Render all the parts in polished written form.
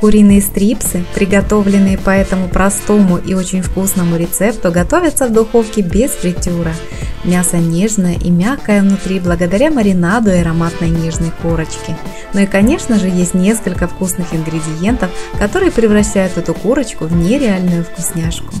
Куриные стрипсы, приготовленные по этому простому и очень вкусному рецепту, готовятся в духовке без фритюра. Мясо нежное и мягкое внутри, благодаря маринаду и ароматной нежной корочке. Ну и, конечно же, есть несколько вкусных ингредиентов, которые превращают эту курочку в нереальную вкусняшку.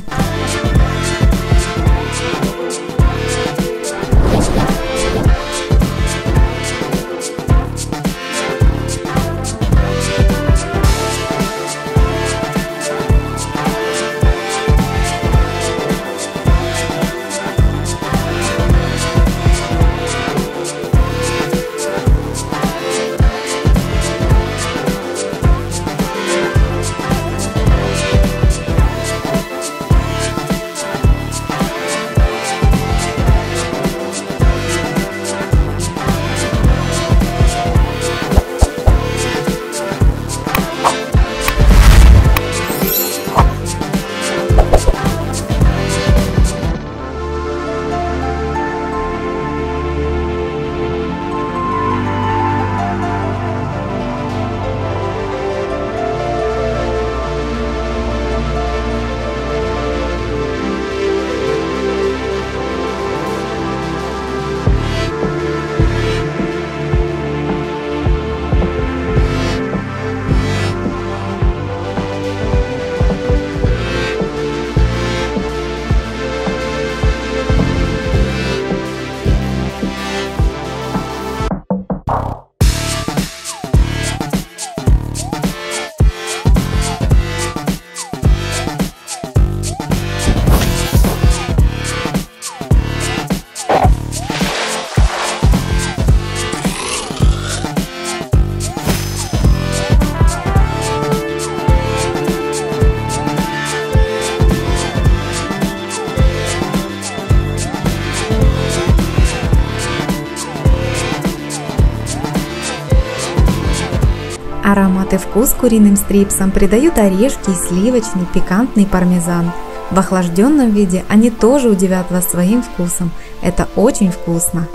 Аромат и вкус куриным стрипсам придают орешки и сливочный пикантный пармезан. В охлажденном виде они тоже удивят вас своим вкусом. Это очень вкусно!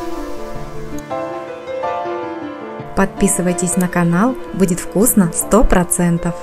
Подписывайтесь на канал, будет вкусно 100%!